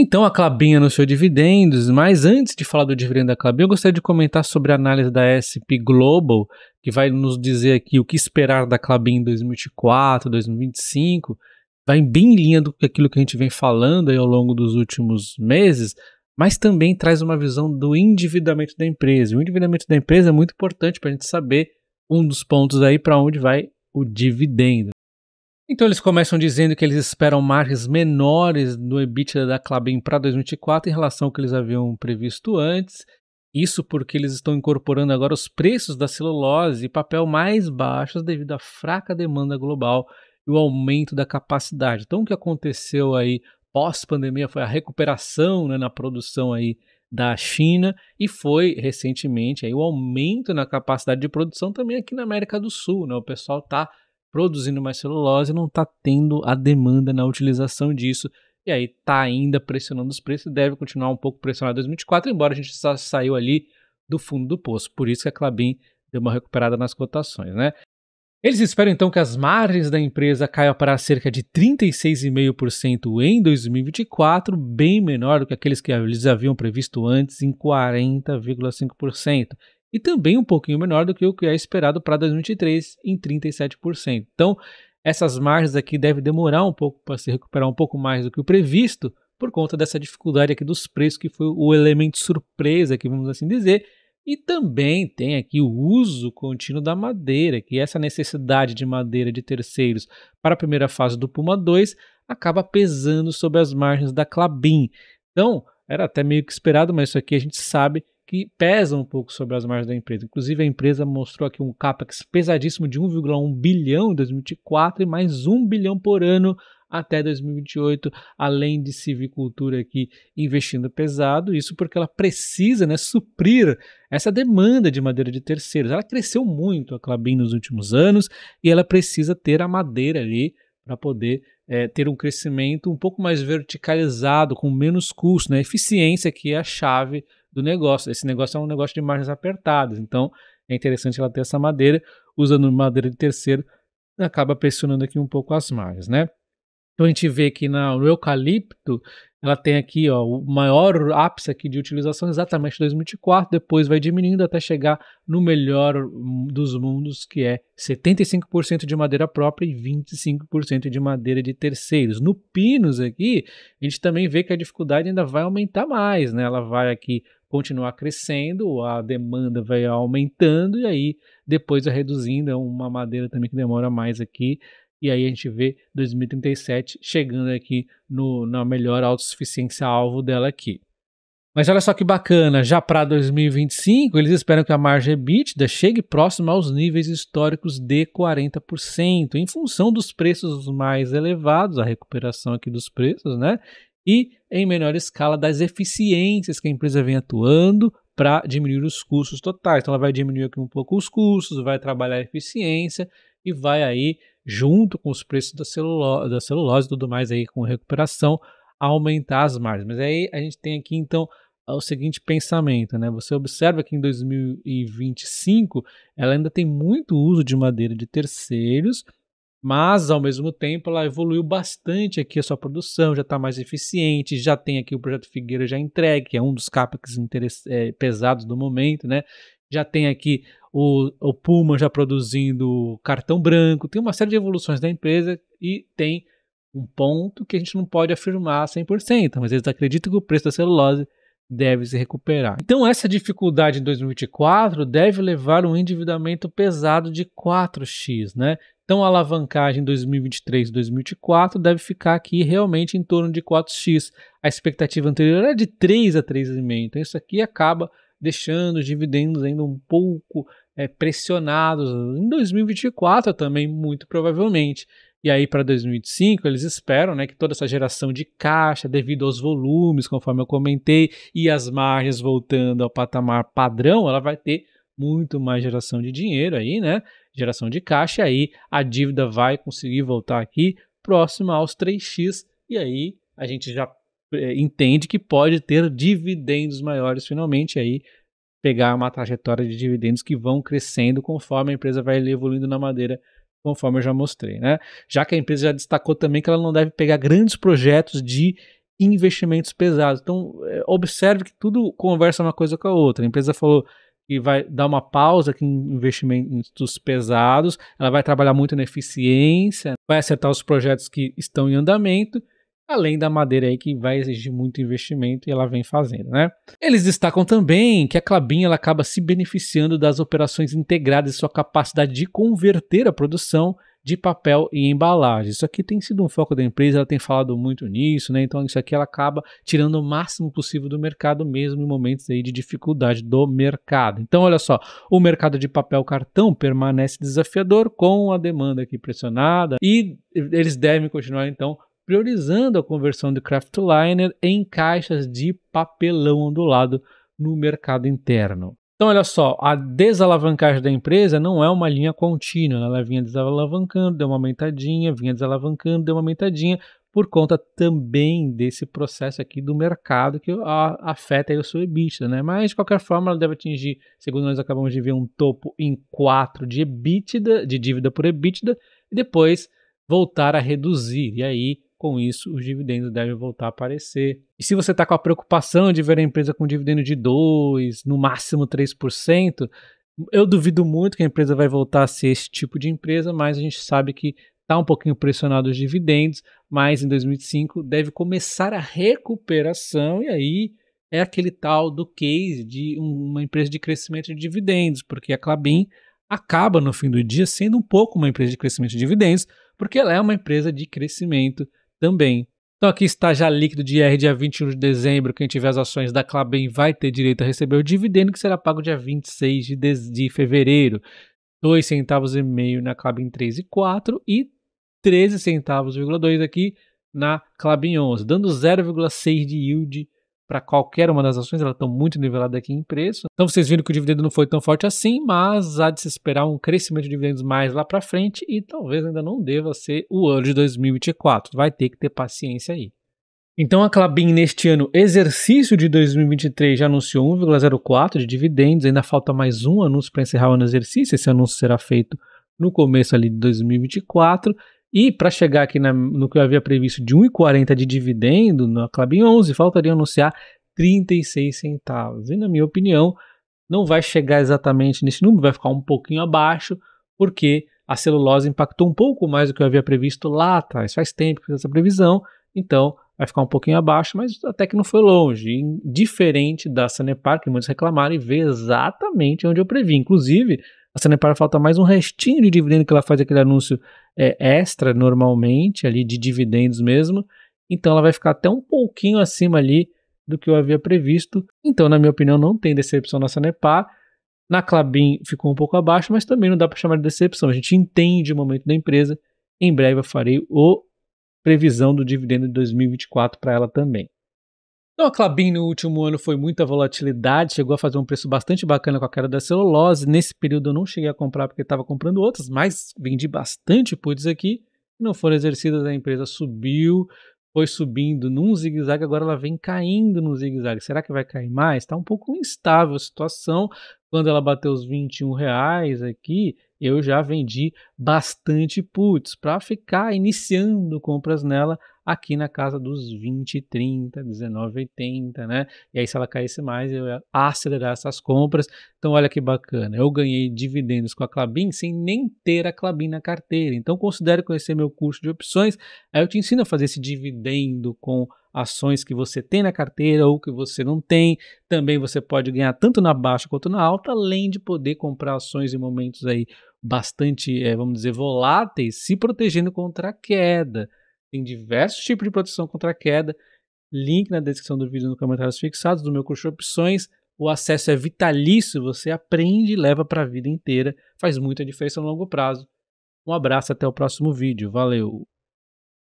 Então a Klabin anunciou dividendos, mas antes de falar do dividendo da Klabin, eu gostaria de comentar sobre a análise da SP Global, que vai nos dizer aqui o que esperar da Klabin em 2024, 2025, vai bem em linha do aquilo que a gente vem falando aí ao longo dos últimos meses, mas também traz uma visão do endividamento da empresa. E o endividamento da empresa é muito importante para a gente saber um dos pontos aí para onde vai o dividendo. Então eles começam dizendo que eles esperam margens menores no EBITDA da Klabin para 2024 em relação ao que eles haviam previsto antes. Isso porque eles estão incorporando agora os preços da celulose e papel mais baixos devido à fraca demanda global e o aumento da capacidade. Então o que aconteceu aí pós-pandemia foi a recuperação, né, na produção aí da China e foi recentemente aí o aumento na capacidade de produção também aqui na América do Sul, né? O pessoal está produzindo mais celulose, não está tendo a demanda na utilização disso, e aí está ainda pressionando os preços, deve continuar um pouco pressionado em 2024, embora a gente só saiu ali do fundo do poço, por isso que a Klabin deu uma recuperada nas cotações, né? Eles esperam então que as margens da empresa caiam para cerca de 36,5% em 2024, bem menor do que aqueles que eles haviam previsto antes em 40,5%. E também um pouquinho menor do que o que é esperado para 2023, em 37%. Então, essas margens aqui devem demorar um pouco para se recuperar um pouco mais do que o previsto, por conta dessa dificuldade aqui dos preços, que foi o elemento surpresa, que vamos assim dizer. E também tem aqui o uso contínuo da madeira, que essa necessidade de madeira de terceiros para a primeira fase do Puma 2 acaba pesando sobre as margens da Klabin. Então, era até meio que esperado, mas isso aqui a gente sabe que pesa um pouco sobre as margens da empresa. Inclusive, a empresa mostrou aqui um CAPEX pesadíssimo de 1,1 bilhão em 2024 e mais 1 bilhão por ano até 2028, além de silvicultura aqui investindo pesado. Isso porque ela precisa, né, suprir essa demanda de madeira de terceiros. Ela cresceu muito, a Klabin, nos últimos anos, e ela precisa ter a madeira ali para poder ter um crescimento um pouco mais verticalizado, com menos custo, né? Eficiência que é a chave do negócio. Esse negócio é um negócio de margens apertadas, então é interessante ela ter essa madeira. Usando madeira de terceiro, acaba pressionando aqui um pouco as margens, né? Então a gente vê que no eucalipto, ela tem aqui, ó, o maior ápice aqui de utilização exatamente em 2024, depois vai diminuindo até chegar no melhor dos mundos, que é 75% de madeira própria e 25% de madeira de terceiros. No pinus aqui, a gente também vê que a dificuldade ainda vai aumentar mais, né? Ela vai aqui continuar crescendo, a demanda vai aumentando e aí depois vai reduzindo, é uma madeira também que demora mais aqui. E aí a gente vê 2037 chegando aqui na melhor autossuficiência alvo dela aqui. Mas olha só que bacana, já para 2025 eles esperam que a margem EBITDA chegue próxima aos níveis históricos de 40%, em função dos preços mais elevados, a recuperação aqui dos preços, né? E em menor escala das eficiências que a empresa vem atuando para diminuir os custos totais. Então ela vai diminuir aqui um pouco os custos, vai trabalhar a eficiência e vai aí, junto com os preços da celulose e tudo mais aí com recuperação, aumentar as margens. Mas aí a gente tem aqui então o seguinte pensamento, né? Você observa que em 2025 ela ainda tem muito uso de madeira de terceiros, mas ao mesmo tempo ela evoluiu bastante aqui a sua produção, já está mais eficiente, já tem aqui o projeto Figueira já entregue, que é um dos CAPEX pesados do momento, né? Já tem aqui o Puma já produzindo cartão branco, tem uma série de evoluções da empresa e tem um ponto que a gente não pode afirmar 100%, mas eles acreditam que o preço da celulose deve se recuperar. Então essa dificuldade em 2024 deve levar um endividamento pesado de 4x, né? Então a alavancagem em 2023 e 2024 deve ficar aqui realmente em torno de 4x. A expectativa anterior era de 3 a 3,5, então isso aqui acaba deixando os dividendos ainda um pouco pressionados em 2024 também, muito provavelmente. E aí para 2025 eles esperam, né, que toda essa geração de caixa devido aos volumes, conforme eu comentei, e as margens voltando ao patamar padrão, ela vai ter muito mais geração de dinheiro aí, né, geração de caixa, e aí a dívida vai conseguir voltar aqui próxima aos 3x, e aí a gente já entende que pode ter dividendos maiores finalmente, aí pegar uma trajetória de dividendos que vão crescendo conforme a empresa vai evoluindo na madeira, conforme eu já mostrei, né? Já que a empresa já destacou também que ela não deve pegar grandes projetos de investimentos pesados. Então, observe que tudo conversa uma coisa com a outra. A empresa falou que vai dar uma pausa aqui em investimentos pesados, ela vai trabalhar muito na eficiência, vai acertar os projetos que estão em andamento, além da madeira aí que vai exigir muito investimento e ela vem fazendo, né? Eles destacam também que a Klabin ela acaba se beneficiando das operações integradas e sua capacidade de converter a produção de papel e embalagem. Isso aqui tem sido um foco da empresa, ela tem falado muito nisso, né? Então isso aqui ela acaba tirando o máximo possível do mercado, mesmo em momentos aí de dificuldade do mercado. Então olha só, o mercado de papel cartão permanece desafiador com a demanda aqui pressionada e eles devem continuar então priorizando a conversão de craftliner em caixas de papelão ondulado no mercado interno. Então, olha só, a desalavancagem da empresa não é uma linha contínua, ela vinha desalavancando, deu uma aumentadinha, vinha desalavancando, deu uma aumentadinha, por conta também desse processo aqui do mercado que afeta aí o seu EBITDA, né? Mas, de qualquer forma, ela deve atingir, segundo nós acabamos de ver, um topo em 4 de EBITDA, de dívida por EBITDA, e depois voltar a reduzir, e aí, com isso, os dividendos devem voltar a aparecer. E se você está com a preocupação de ver a empresa com dividendo de 2%, no máximo 3%, eu duvido muito que a empresa vai voltar a ser esse tipo de empresa, mas a gente sabe que está um pouquinho pressionado os dividendos, mas em 2025 deve começar a recuperação, e aí é aquele tal do case de uma empresa de crescimento de dividendos, porque a Klabin acaba, no fim do dia, sendo um pouco uma empresa de crescimento de dividendos, porque ela é uma empresa de crescimento também. Então aqui está já líquido de IR dia 21 de dezembro, quem tiver as ações da Klabin vai ter direito a receber o dividendo que será pago dia 26 de fevereiro. 2 centavos e meio na Klabin 3,4 e 13 centavos,2 aqui na Klabin 11, dando 0,6 de yield para qualquer uma das ações, elas estão muito niveladas aqui em preço. Então vocês viram que o dividendo não foi tão forte assim, mas há de se esperar um crescimento de dividendos mais lá para frente e talvez ainda não deva ser o ano de 2024, vai ter que ter paciência aí. Então a Klabin neste ano, exercício de 2023, já anunciou 1,04 de dividendos, ainda falta mais um anúncio para encerrar o exercício, esse anúncio será feito no começo ali de 2024, e para chegar aqui no que eu havia previsto de 1,40 de dividendo na Klabin 11, faltaria anunciar 36 centavos. E na minha opinião, não vai chegar exatamente nesse número, vai ficar um pouquinho abaixo, porque a celulose impactou um pouco mais do que eu havia previsto lá atrás. Faz tempo que fiz essa previsão, então vai ficar um pouquinho abaixo, mas até que não foi longe. E diferente da Sanepar, que muitos reclamaram, e vê exatamente onde eu previ. Inclusive, a Sanepar falta mais um restinho de dividendo que ela faz aquele anúncio extra normalmente, ali de dividendos mesmo. Então ela vai ficar até um pouquinho acima ali do que eu havia previsto. Então, na minha opinião, não tem decepção na Sanepar. Na Klabin ficou um pouco abaixo, mas também não dá para chamar de decepção. A gente entende o momento da empresa. Em breve eu farei a previsão do dividendo de 2024 para ela também. Então a Klabin no último ano foi muita volatilidade, chegou a fazer um preço bastante bacana com a queda da celulose. Nesse período eu não cheguei a comprar porque estava comprando outras, mas vendi bastante puts aqui, não foram exercidas, a empresa subiu, foi subindo num zigue-zague, agora ela vem caindo num zigue-zague. Será que vai cair mais? Está um pouco instável a situação. Quando ela bateu os R$21 aqui, eu já vendi bastante puts para ficar iniciando compras nela aqui na casa dos 20, 30, 19, 80, né? E aí se ela caísse mais, eu ia acelerar essas compras. Então olha que bacana, eu ganhei dividendos com a Klabin sem nem ter a Klabin na carteira. Então considere conhecer meu curso de opções, aí eu te ensino a fazer esse dividendo com ações que você tem na carteira ou que você não tem. Também você pode ganhar tanto na baixa quanto na alta, além de poder comprar ações em momentos aí bastante, vamos dizer, voláteis, se protegendo contra a queda. Tem diversos tipos de proteção contra a queda. Link na descrição do vídeo, nos comentários fixados do meu curso de opções. O acesso é vitalício, você aprende e leva para a vida inteira. Faz muita diferença no longo prazo. Um abraço, até o próximo vídeo. Valeu!